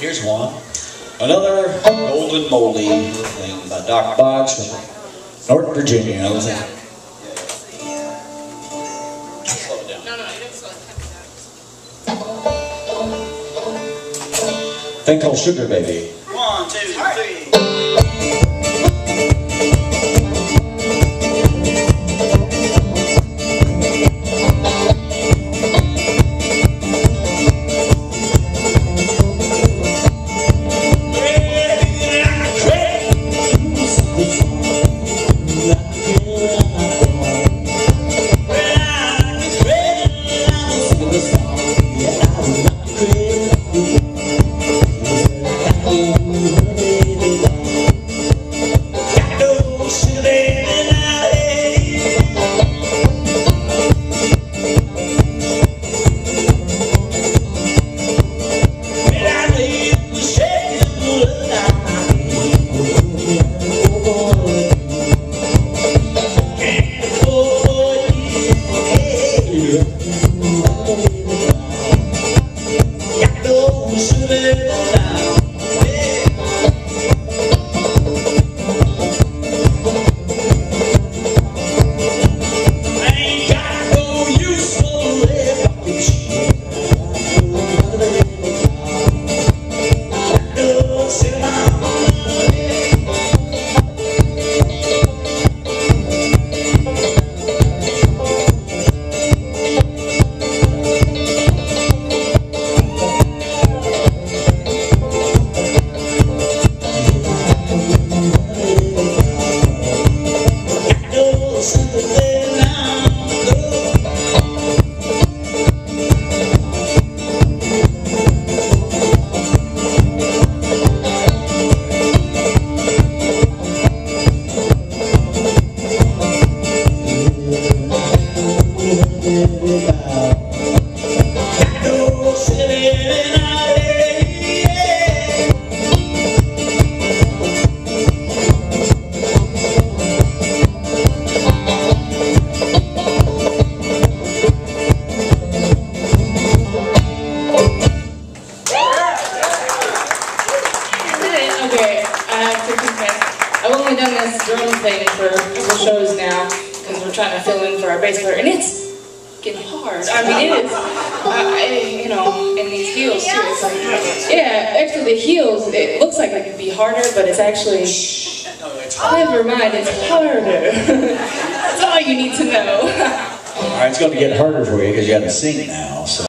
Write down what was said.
Here's one. Another Golden Moldy thing by Doc Boggs from North Virginia. I was at it. Slow it down. No, you don't slow it down. Thing called Sugar Baby. 1, 2, 3. It's going to get harder for you because you got to sing now. So.